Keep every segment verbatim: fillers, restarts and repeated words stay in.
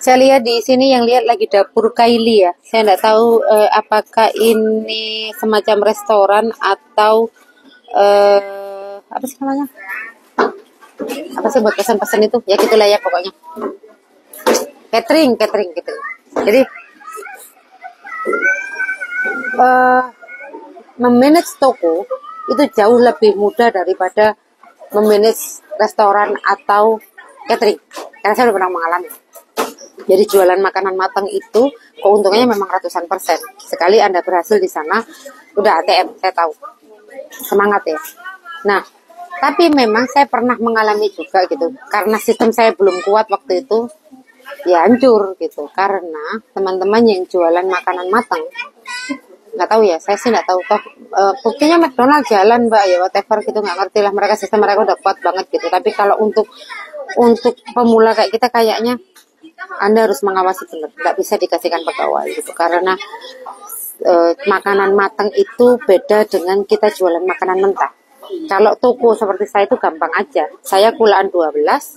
Saya lihat di sini yang lihat lagi dapur Kaili ya. Saya tidak tahu eh, apakah ini semacam restoran atau eh, apa sih namanya? Apa sih buat pesan-pesan itu? Ya gitulah ya pokoknya. Catering, catering gitu. Jadi eh, memanage toko itu jauh lebih mudah daripada memanage restoran atau catering. Karena saya udah pernah mengalami. Jadi jualan makanan matang itu keuntungannya memang ratusan persen. Sekali Anda berhasil di sana, udah A T M, saya tahu. Semangat ya. Nah, tapi memang saya pernah mengalami juga gitu. Karena sistem saya belum kuat waktu itu, ya hancur gitu. Karena teman-teman yang jualan makanan matang, nggak tahu ya, saya sih nggak tahu. Toh, e, buktinya McDonald's jalan mbak ya, whatever gitu, nggak ngerti lah. Mereka sistem mereka udah kuat banget gitu. Tapi kalau untuk untuk pemula kayak kita kayaknya, Anda harus mengawasi benar, nggak bisa dikasihkan pegawai gitu. Karena e, makanan matang itu beda dengan kita jualan makanan mentah. Kalau toko seperti saya itu gampang aja. Saya kulaan dua belas,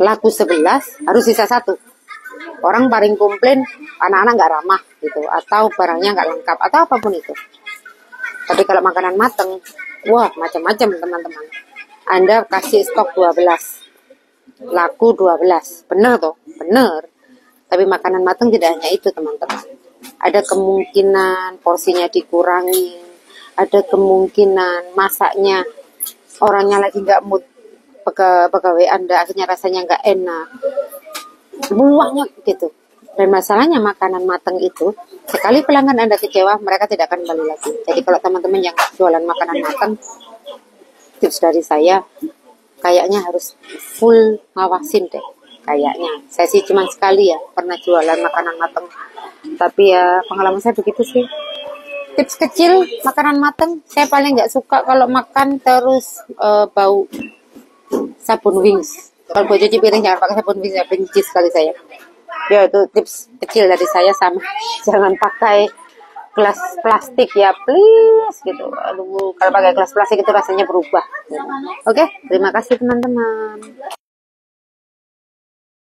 laku sebelas, harus sisa satu. Orang paling komplain anak-anak nggak ramah gitu, atau barangnya nggak lengkap atau apapun itu. Tapi kalau makanan mateng, wah macam-macam teman-teman. Anda kasih stok dua belas, laku dua belas, bener tuh, bener. Tapi makanan mateng tidak hanya itu teman-teman. Ada kemungkinan porsinya dikurangi, ada kemungkinan masaknya orangnya lagi nggak mood, pegawai Anda akhirnya rasanya nggak enak. Buahnya gitu. Dan masalahnya makanan matang itu sekali pelanggan Anda kecewa, mereka tidak akan balik lagi. Jadi kalau teman-teman yang jualan makanan matang, tips dari saya kayaknya harus full ngawasin deh. Kayaknya saya sih cuma sekali ya pernah jualan makanan matang, tapi ya pengalaman saya begitu sih. Tips kecil makanan matang, saya paling nggak suka kalau makan terus uh, bau sabun wings. Kalau buat cuci piring jangan pakai sabun wings, benci sekali saya. Ya itu tips kecil dari saya. Sama jangan pakai gelas plastik ya please gitu. Aduh, kalau pakai gelas plastik itu rasanya berubah. Oke, terima kasih teman-teman.